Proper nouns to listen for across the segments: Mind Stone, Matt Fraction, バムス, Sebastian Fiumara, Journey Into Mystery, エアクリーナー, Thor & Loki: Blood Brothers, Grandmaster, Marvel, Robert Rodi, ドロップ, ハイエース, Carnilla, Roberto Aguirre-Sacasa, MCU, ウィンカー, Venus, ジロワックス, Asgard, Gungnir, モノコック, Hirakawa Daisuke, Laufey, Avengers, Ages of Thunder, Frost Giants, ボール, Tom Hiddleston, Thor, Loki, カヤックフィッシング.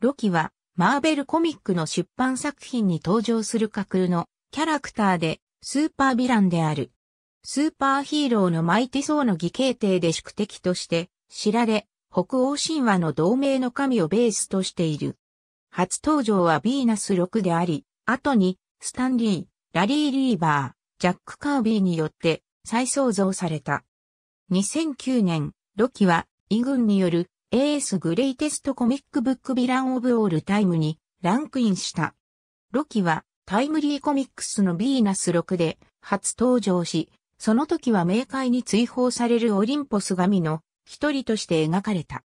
ロキは、マーベルコミックの出版作品に登場する架空のキャラクターで、スーパーヴィランである。スーパーヒーローのマイティ・ソーの義兄弟で宿敵として、知られ、北欧神話の同盟の神をベースとしている。初登場はヴィーナス6であり、後に、スタンリー、ラリー・リーバー、ジャック・カービーによって再創造された。2009年、ロキは、イ軍による、AS グレイテストコミックブックヴィランオブオールタイムにランクインした。ロキはタイムリーコミックスのヴィーナス6で初登場し、その時は冥界に追放されるオリンポス神の一人として描かれた。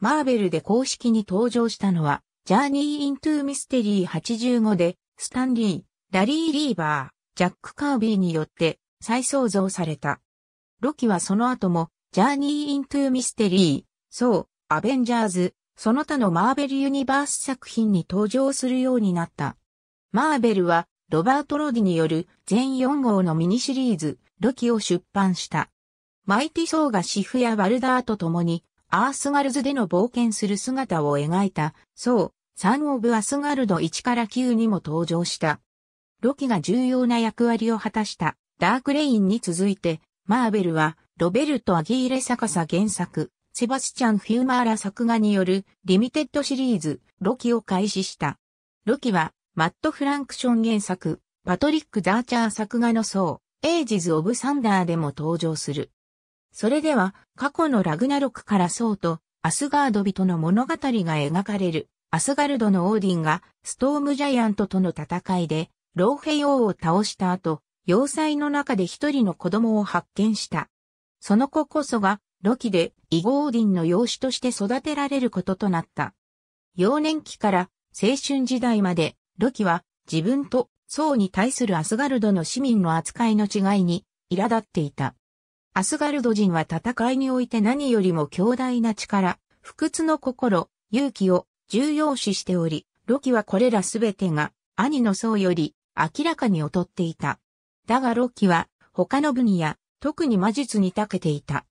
マーベルで公式に登場したのは、ジャーニー・イントゥ・ミステリー85で、スタンリー、ラリー・リーバー、ジャック・カービーによって再創造された。ロキはその後も、ジャーニー・イントゥ・ミステリー、そう、アベンジャーズ、その他のマーベルユニバース作品に登場するようになった。マーベルは、ロバート・ロディによる全4号のミニシリーズ、ロキを出版した。マイティ・ソーがシフやワルダーと共に、アースガルズでの冒険する姿を描いた、そう、サン・オブ・アスガルド1から9にも登場した。ロキが重要な役割を果たした、ダーク・レインに続いて、マーベルは、ロベルト・アギーレ・サカサ原作、セバスチャン・フィウマーラ作画によるリミテッドシリーズ、ロキを開始した。ロキは、マット・フランクション原作、パトリック・ザーチャー作画のソー、エイジズ・オブ・サンダーでも登場する。それでは、過去のラグナロクからソーとアスガード人の物語が描かれる、アスガルドのオーディンがストームジャイアントとの戦いで、老兵王を倒した後、要塞の中で一人の子供を発見した。その子こそが、ロキで、イゴ・オーディンの養子として育てられることとなった。幼年期から青春時代まで、ロキは自分とソーに対するアスガルドの市民の扱いの違いに苛立っていた。アスガルド人は戦いにおいて何よりも強大な力、不屈の心、勇気を重要視しており、ロキはこれらすべてが兄のソーより明らかに劣っていた。だがロキは他の分野、特に魔術に長けていた。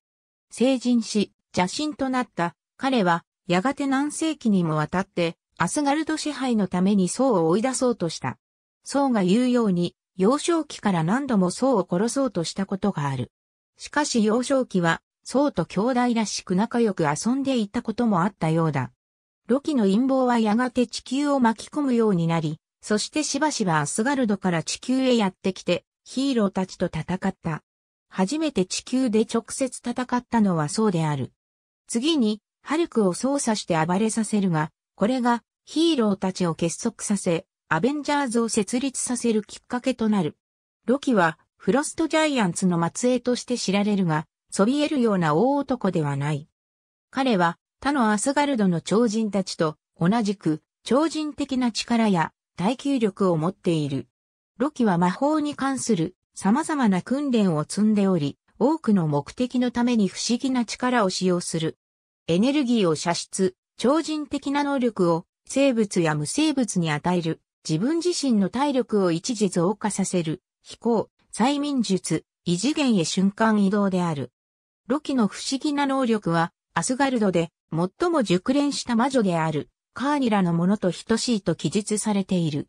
成人し、邪神となった、彼は、やがて何世紀にもわたって、アスガルド支配のためにソーを追い出そうとした。ソーが言うように、幼少期から何度もソーを殺そうとしたことがある。しかし幼少期は、ソーと兄弟らしく仲良く遊んでいたこともあったようだ。ロキの陰謀はやがて地球を巻き込むようになり、そしてしばしばアスガルドから地球へやってきて、ヒーローたちと戦った。初めて地球で直接戦ったのはソーである。次に、ハルクを操作して暴れさせるが、これがヒーローたちを結束させ、アベンジャーズを設立させるきっかけとなる。ロキは、フロストジャイアンツの末裔として知られるが、そびえるような大男ではない。彼は、他のアスガルドの超人たちと、同じく、超人的な力や耐久力を持っている。ロキは魔法に関する、様々な訓練を積んでおり、多くの目的のために不思議な力を使用する。エネルギーを射出、超人的な能力を生物や無生物に与える、自分自身の体力を一時増加させる、飛行、催眠術、異次元へ瞬間移動である。ロキの不思議な能力は、アスガルドで最も熟練した魔女である、カーニラのものと等しいと記述されている。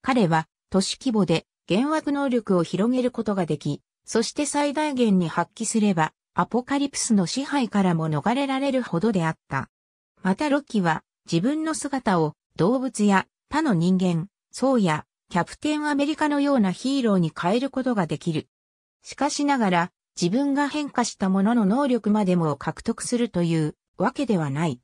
彼は、都市規模で、幻惑能力を広げることができ、そして最大限に発揮すれば、アポカリプスの支配からも逃れられるほどであった。またロキは、自分の姿を動物や他の人間、ソーやキャプテンアメリカのようなヒーローに変えることができる。しかしながら、自分が変化したものの能力までも獲得するというわけではない。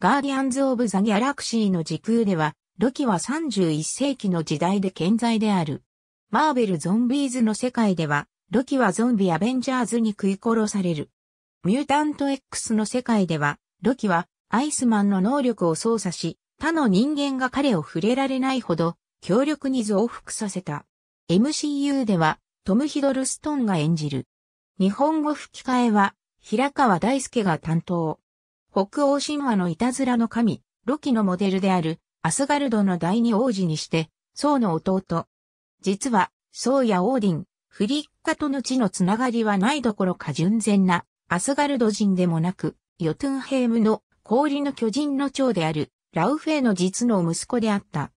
ガーディアンズ・オブ・ザ・ギャラクシーの時空では、ロキは31世紀の時代で健在である。マーベルゾンビーズの世界では、ロキはゾンビアベンジャーズに食い殺される。ミュータント X の世界では、ロキはアイスマンの能力を操作し、他の人間が彼を触れられないほど、強力に増幅させた。MCU では、トム・ヒドルストンが演じる。日本語吹き替えは、平川大輔が担当。北欧神話のいたずらの神、ロキのモデルである、アスガルドの第二王子にして、ソーの弟。実は、ソーやオーディン、フリッカとの血のつながりはないどころか純然な、アスガルド人でもなく、ヨトゥンヘイムの氷の巨人の長である、ラウフェイの実の息子であった。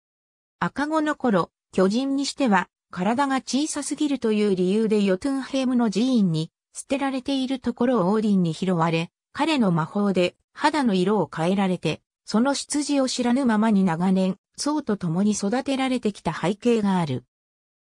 赤子の頃、巨人にしては体が小さすぎるという理由でヨトゥンヘイムの寺院に捨てられているところをオーディンに拾われ、彼の魔法で肌の色を変えられて、その出自を知らぬままに長年、僧と共に育てられてきた背景がある。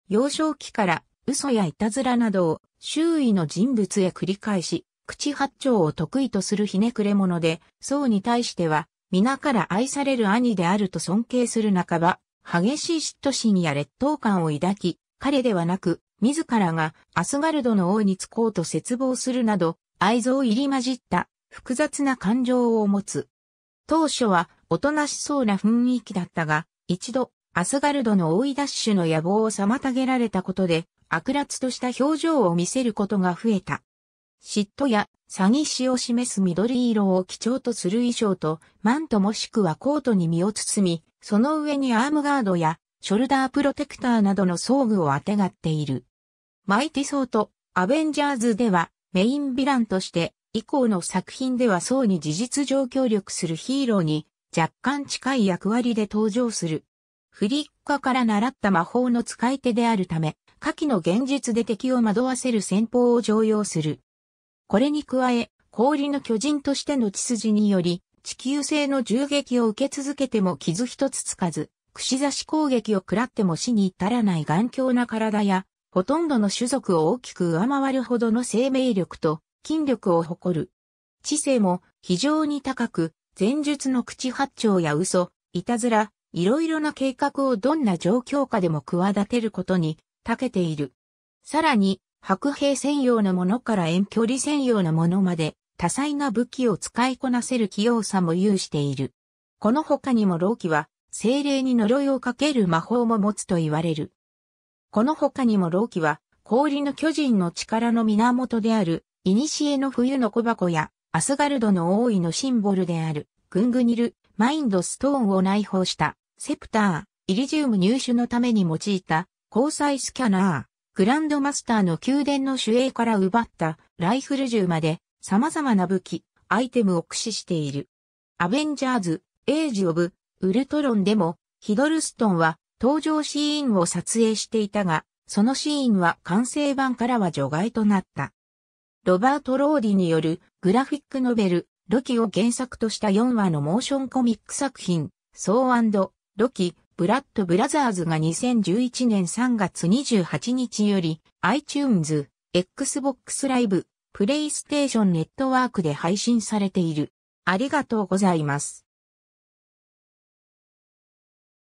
幼少期から嘘やいたずらなどを周囲の人物へ繰り返し、口八丁を得意とするひねくれ者で、僧に対しては、皆から愛される兄であると尊敬する半ば、激しい嫉妬心や劣等感を抱き、彼ではなく、自らがアスガルドの王に就こうと絶望するなど、愛憎入り混じった複雑な感情を持つ。当初はおとなしそうな雰囲気だったが、一度アスガルドの追いダッシュの野望を妨げられたことで、悪辣とした表情を見せることが増えた。嫉妬や詐欺師を示す緑色を基調とする衣装とマントもしくはコートに身を包み、その上にアームガードやショルダープロテクターなどの装具をあてがっている。マイティ・ソーとアベンジャーズではメインヴィランとして、以降の作品ではソーに事実上協力するヒーローに若干近い役割で登場する。フリッカから習った魔法の使い手であるため、下記の現実で敵を惑わせる戦法を常用する。これに加え、氷の巨人としての血筋により、地球製の銃撃を受け続けても傷一つつかず、串刺し攻撃を食らっても死に至らない頑強な体や、ほとんどの種族を大きく上回るほどの生命力と筋力を誇る。知性も非常に高く、前述の口八丁や嘘、いたずら、いろいろな計画をどんな状況下でも企てることに長けている。さらに、白兵専用のものから遠距離専用のものまで多彩な武器を使いこなせる器用さも有している。この他にもローキは精霊に呪いをかける魔法も持つと言われる。この他にもローキは氷の巨人の力の源である古の冬の小箱やアスガルドの王位のシンボルであるグングニル、マインドストーンを内包したセプター、イリジウム入手のために用いた交際スキャナー、グランドマスターの宮殿の守衛から奪ったライフル銃まで様々な武器、アイテムを駆使している。アベンジャーズ、エイジ・オブ・ウルトロンでもヒドルストンは登場シーンを撮影していたが、そのシーンは完成版からは除外となった。ロバート・ローディによるグラフィックノベル、ロキを原作とした4話のモーションコミック作品、ソー&ロキ、ブラッド・ブラザーズが2011年3月28日より iTunes、Xbox Live、PlayStation ネットワークで配信されている。ありがとうございます。